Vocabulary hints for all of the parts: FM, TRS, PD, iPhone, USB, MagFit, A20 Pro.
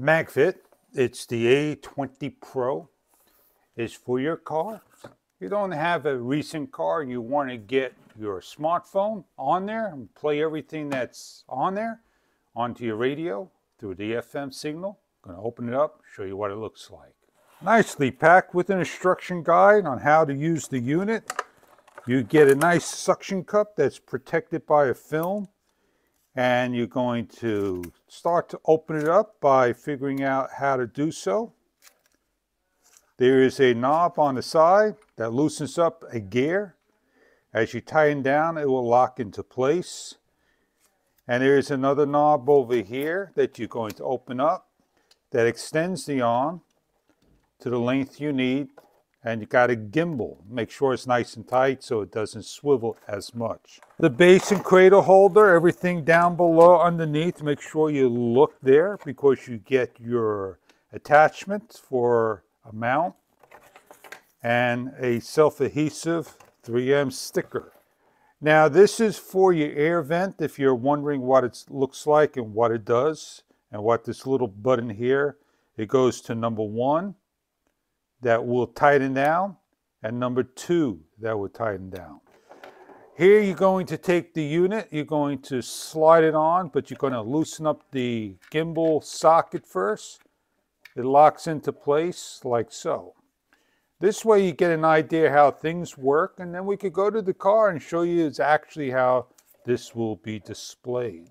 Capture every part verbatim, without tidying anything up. MagFit. It's the A twenty Pro. It's for your car. You don't have a recent car and you want to get your smartphone on there and play everything that's on there onto your radio through the F M signal. I'm going to open it up, show you what it looks like. Nicely packed with an instruction guide on how to use the unit. You get a nice suction cup that's protected by a film, and you're going to start to open it up by figuring out how to do so. There is a knob on the side that loosens up a gear. As you tighten down, it will lock into place. And there is another knob over here that you're going to open up that extends the arm to the length you need. And you got a gimbal. Make sure it's nice and tight so it doesn't swivel as much. The base and cradle holder, everything down below underneath. Make sure you look there because you get your attachments for a mount and a self-adhesive three M sticker. Now this is for your air vent if you're wondering what it looks like and what it does and what this little button here, it goes to number one, that will tighten down, and number two, that will tighten down. Here you're going to take the unit, you're going to slide it on, but you're going to loosen up the gimbal socket first. It locks into place like so. This way you get an idea how things work, and then we could go to the car and show you it's actually how this will be displayed.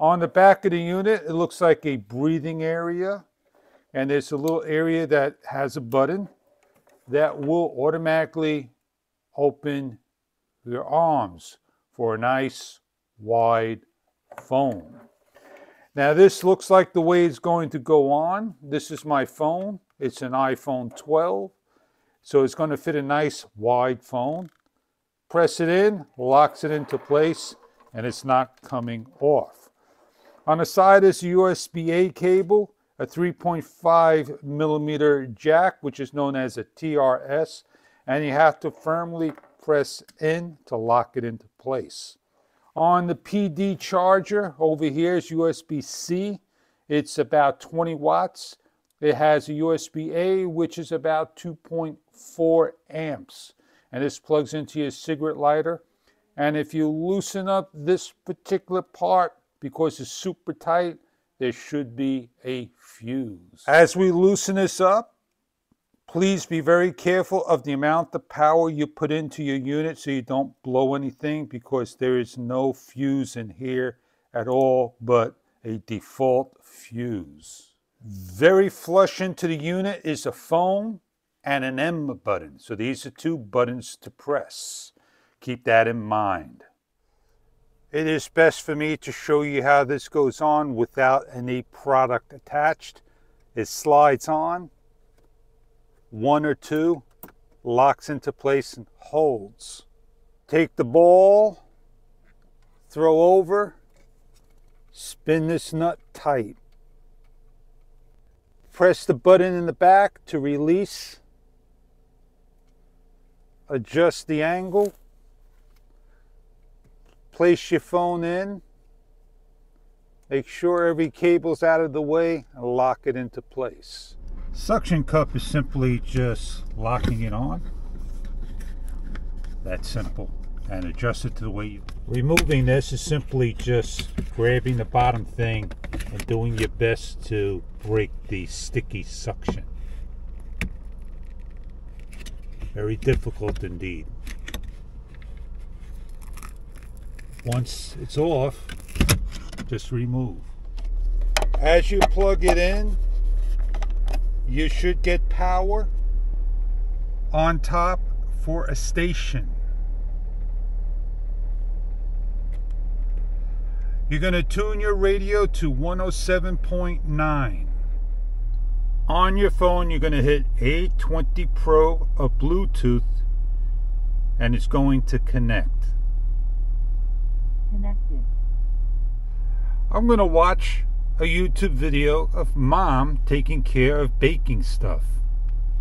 On the back of the unit, it looks like a breathing area, and there's a little area that has a button that will automatically open your arms for a nice wide phone. Now this looks like the way it's going to go on. This is my phone. It's an iPhone twelve. So it's going to fit a nice wide phone. Press it in, locks it into place, and it's not coming off. On the side is a U S B A cable, a three point five millimeter jack, which is known as a T R S, and you have to firmly press in to lock it into place. On the P D charger, over here is U S B C. It's about twenty watts. It has a U S B A, which is about two point four amps. And this plugs into your cigarette lighter. And if you loosen up this particular part, because it's super tight, there should be a fuse. As we loosen this up, please be very careful of the amount of power you put into your unit so you don't blow anything, because there is no fuse in here at all but a default fuse. Very flush into the unit is a phone and an M button. So these are two buttons to press. Keep that in mind. It is best for me to show you how this goes on without any product attached. It slides on. One or two, locks into place and holds. Take the ball, throw over, spin this nut tight. Press the button in the back to release. Adjust the angle. Place your phone in. Make sure every cable's out of the way and lock it into place. Suction cup is simply just locking it on. That's simple. And adjust it to the way you... Removing this is simply just grabbing the bottom thing and doing your best to break the sticky suction. Very difficult indeed. Once it's off, just remove. As you plug it in, you should get power on top for a station. You're going to tune your radio to one oh seven point nine. On your phone, you're going to hit A twenty Pro of Bluetooth, and it's going to connect. Connected. I'm going to watch a YouTube video of mom taking care of baking stuff.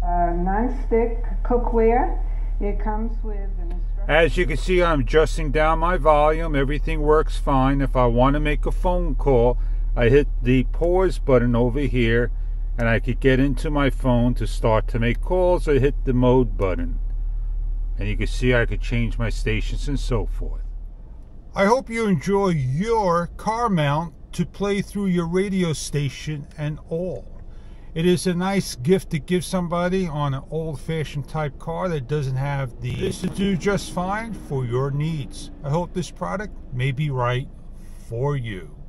Uh, non-stick cookware. It comes with an instruction. As you can see, I'm adjusting down my volume. Everything works fine. If I want to make a phone call, I hit the pause button over here and I could get into my phone to start to make calls. I hit the mode button and you can see I could change my stations and so forth. I hope you enjoy your car mount to play through your radio station and all. It is a nice gift to give somebody on an old-fashioned type car that doesn't have the... This to do just fine for your needs. I hope this product may be right for you.